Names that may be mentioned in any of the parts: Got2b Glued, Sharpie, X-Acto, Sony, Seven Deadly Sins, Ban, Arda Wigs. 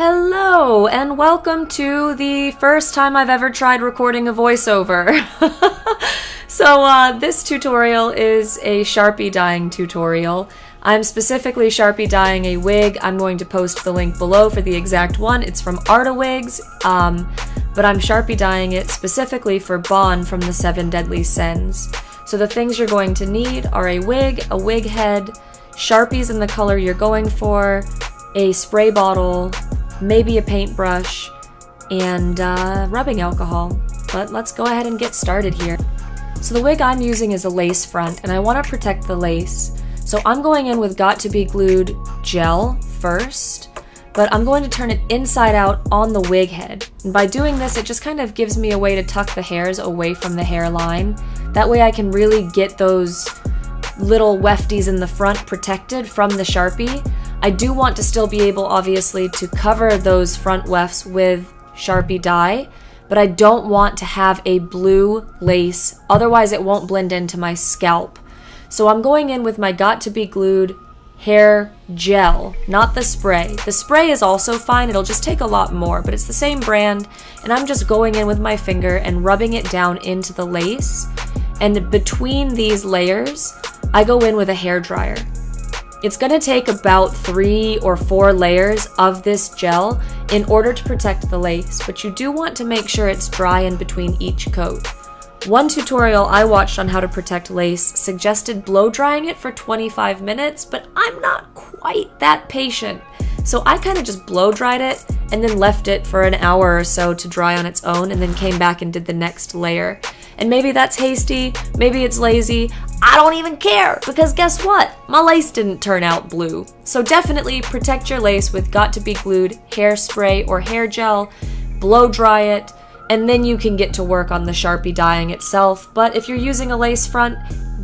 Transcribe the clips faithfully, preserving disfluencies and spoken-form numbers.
Hello, and welcome to the first time I've ever tried recording a voiceover. So uh, this tutorial is a Sharpie dyeing tutorial. I'm specifically Sharpie dyeing a wig. I'm going to post the link below for the exact one. It's from Arda Wigs, um, but I'm Sharpie dyeing it specifically for Ban from the Seven Deadly Sins. So the things you're going to need are a wig, a wig head, Sharpies in the color you're going for, a spray bottle, maybe a paintbrush, and uh, rubbing alcohol. But let's go ahead and get started here. So the wig I'm using is a lace front, and I want to protect the lace. So I'm going in with got to be Glued gel first, but I'm going to turn it inside out on the wig head. And by doing this, it just kind of gives me a way to tuck the hairs away from the hairline. That way I can really get those little wefties in the front protected from the Sharpie. I do want to still be able, obviously, to cover those front wefts with Sharpie dye, but I don't want to have a blue lace, otherwise it won't blend into my scalp. So I'm going in with my got to be Glued hair gel, not the spray. The spray is also fine, it'll just take a lot more, but it's the same brand, and I'm just going in with my finger and rubbing it down into the lace, and between these layers, I go in with a hairdryer. It's gonna take about three or four layers of this gel in order to protect the lace, but you do want to make sure it's dry in between each coat. One tutorial I watched on how to protect lace suggested blow drying it for twenty-five minutes, but I'm not quite that patient. So I kind of just blow dried it and then left it for an hour or so to dry on its own and then came back and did the next layer. And maybe that's hasty, maybe it's lazy, I don't even care, because guess what? My lace didn't turn out blue. So definitely protect your lace with got to be Glued hairspray or hair gel, blow dry it, and then you can get to work on the Sharpie dyeing itself. But if you're using a lace front,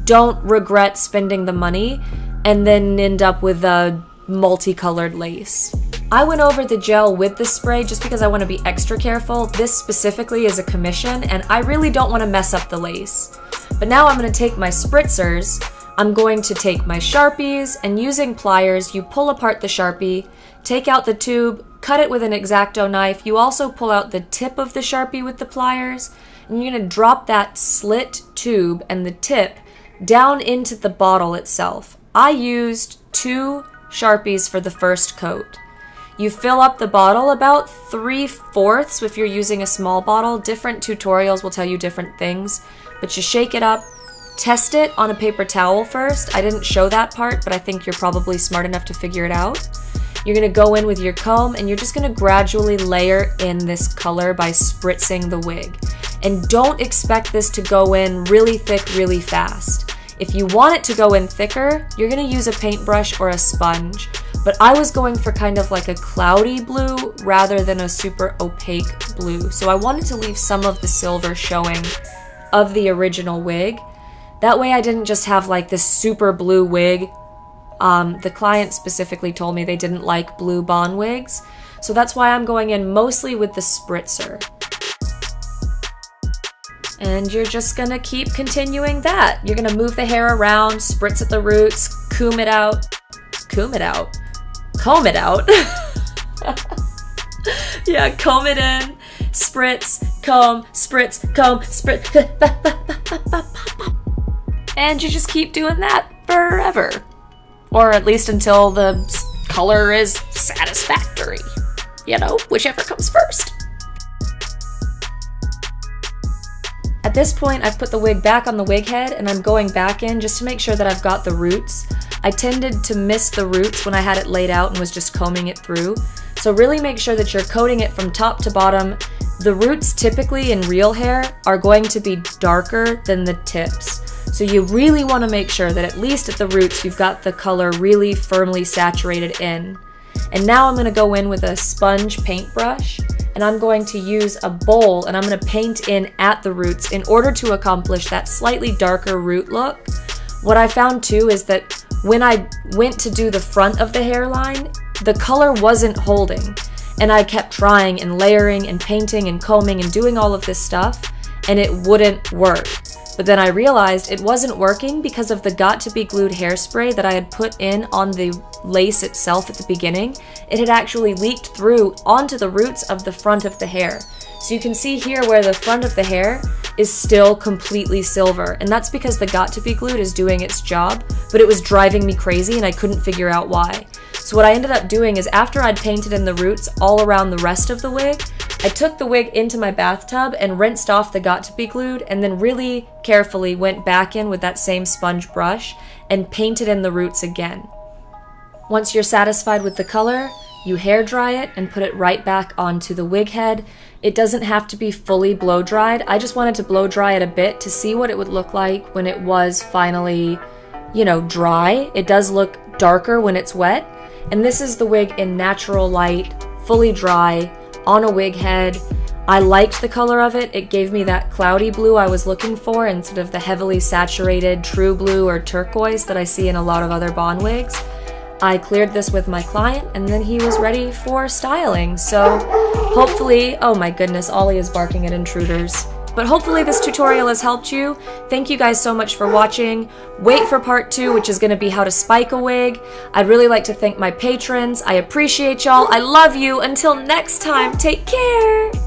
don't regret spending the money and then end up with a multicolored lace. I went over the gel with the spray just because I want to be extra careful. This specifically is a commission and I really don't want to mess up the lace. But now I'm going to take my spritzers, I'm going to take my Sharpies, and using pliers you pull apart the Sharpie, take out the tube, cut it with an X-Acto knife. You also pull out the tip of the Sharpie with the pliers, and you're going to drop that slit tube and the tip down into the bottle itself. I used two Sharpies for the first coat. You fill up the bottle about three fourths if you're using a small bottle. Different tutorials will tell you different things, but you shake it up, test it on a paper towel first. I didn't show that part, but I think you're probably smart enough to figure it out. You're gonna go in with your comb and you're just gonna gradually layer in this color by spritzing the wig. And don't expect this to go in really thick really fast. If you want it to go in thicker, you're gonna use a paintbrush or a sponge. But I was going for kind of like a cloudy blue rather than a super opaque blue. So I wanted to leave some of the silver showing of the original wig. That way I didn't just have like this super blue wig. Um, the client specifically told me they didn't like blue Ban wigs. So that's why I'm going in mostly with the spritzer. And you're just gonna keep continuing that. You're gonna move the hair around, spritz at the roots, comb it out, comb it out. comb it out. Yeah, comb it in, spritz, comb, spritz, comb, spritz. And you just keep doing that forever. Or at least until the color is satisfactory. You know, whichever comes first. At this point, I've put the wig back on the wig head and I'm going back in just to make sure that I've got the roots. I tended to miss the roots when I had it laid out and was just combing it through. So really make sure that you're coating it from top to bottom. The roots typically in real hair are going to be darker than the tips. So you really want to make sure that at least at the roots you've got the color really firmly saturated in. And now I'm going to go in with a sponge paintbrush and I'm going to use a bowl and I'm going to paint in at the roots in order to accomplish that slightly darker root look. What I found too is that when I went to do the front of the hairline, the color wasn't holding, and I kept trying and layering and painting and combing and doing all of this stuff, and it wouldn't work. But then I realized it wasn't working because of the got to be Glued hairspray that I had put in on the lace itself at the beginning. It had actually leaked through onto the roots of the front of the hair. So you can see here where the front of the hair is still completely silver, and that's because the got to be Glued is doing its job, but it was driving me crazy and I couldn't figure out why. So what I ended up doing is after I'd painted in the roots all around the rest of the wig, I took the wig into my bathtub and rinsed off the got to be Glued, and then really carefully went back in with that same sponge brush and painted in the roots again. Once you're satisfied with the color, you hair dry it and put it right back onto the wig head. It doesn't have to be fully blow dried. I just wanted to blow dry it a bit to see what it would look like when it was finally, you know, dry. It does look darker when it's wet. And this is the wig in natural light, fully dry, on a wig head. I liked the color of it. It gave me that cloudy blue I was looking for instead of the heavily saturated true blue or turquoise that I see in a lot of other Ban wigs. I cleared this with my client and then he was ready for styling. So hopefully, oh my goodness, Ollie is barking at intruders. But hopefully this tutorial has helped you. Thank you guys so much for watching. Wait for part two, which is gonna be how to spike a wig. I'd really like to thank my patrons. I appreciate y'all. I love you. Until next time, take care.